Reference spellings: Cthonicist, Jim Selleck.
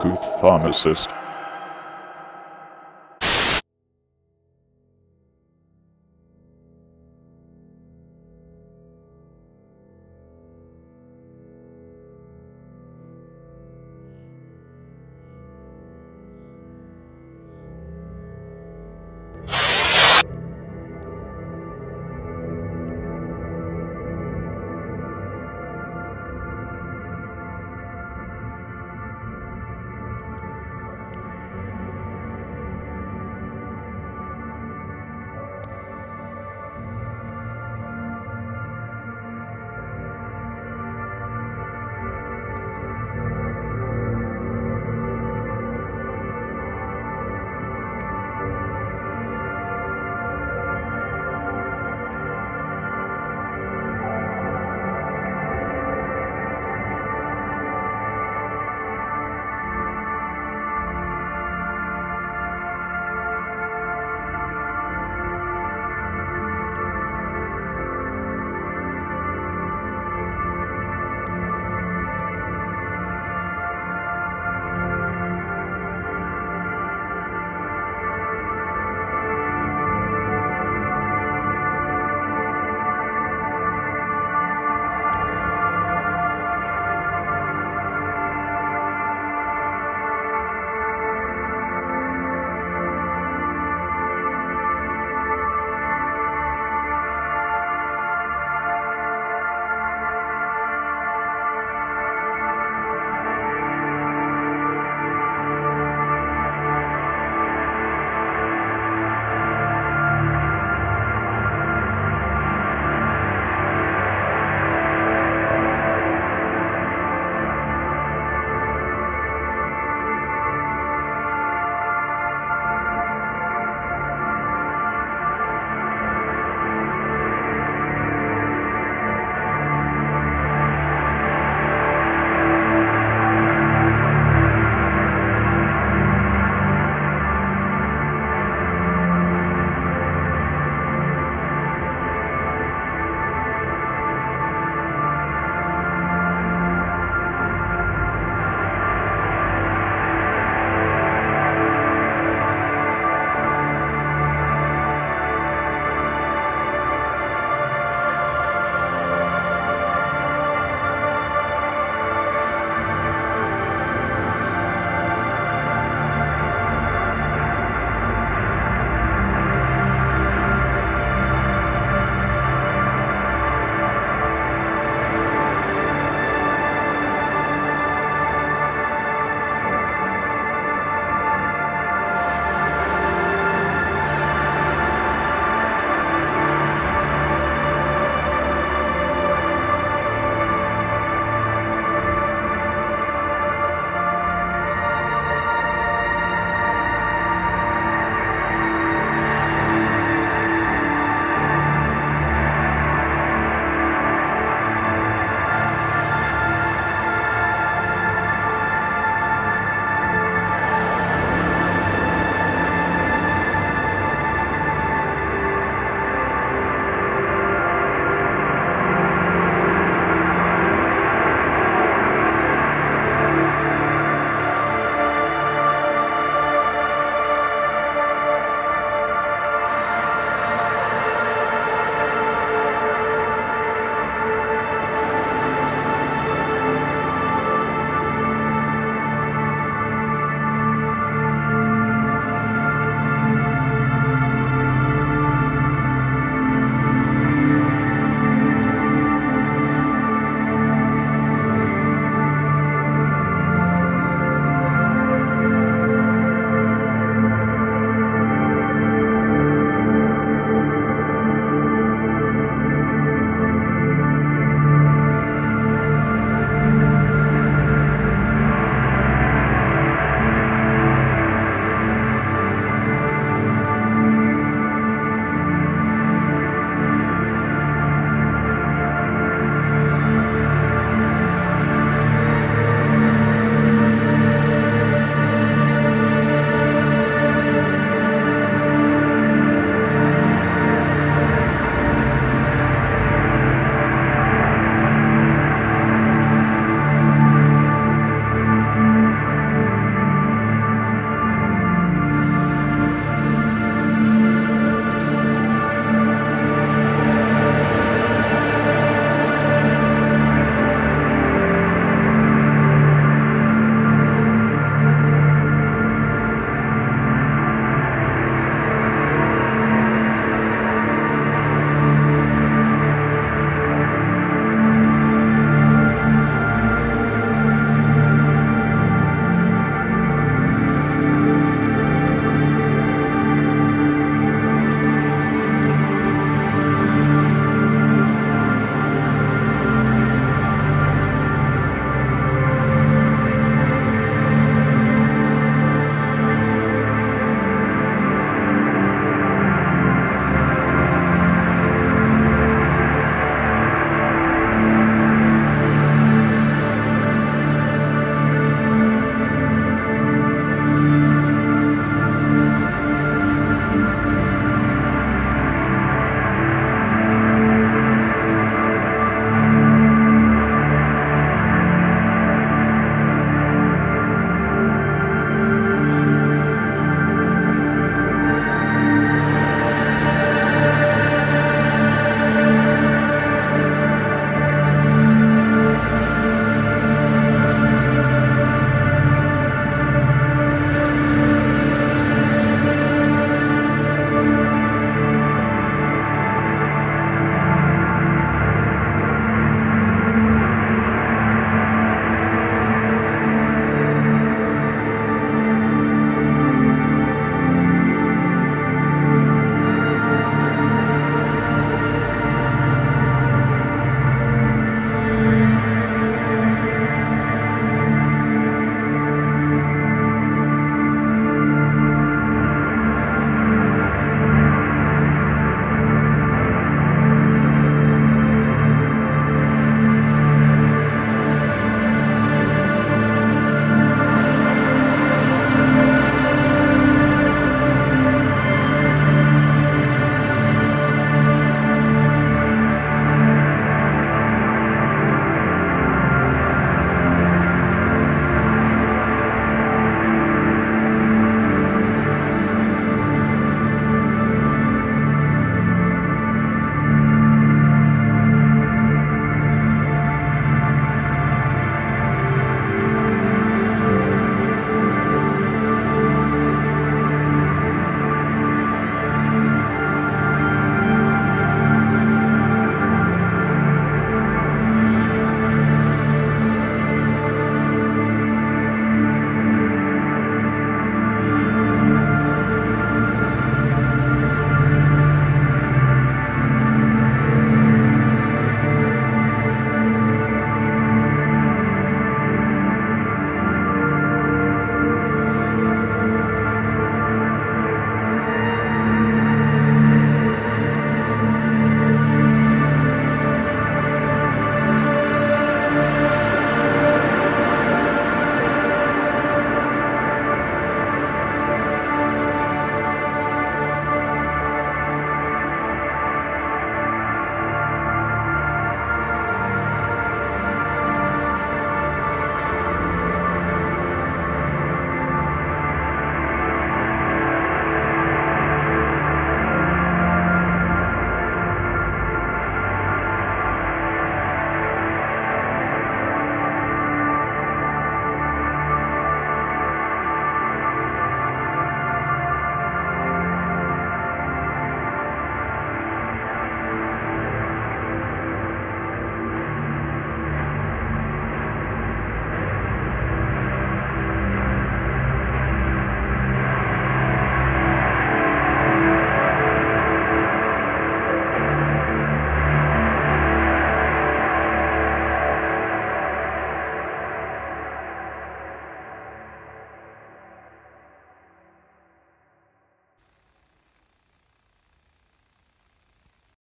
Cthonicist.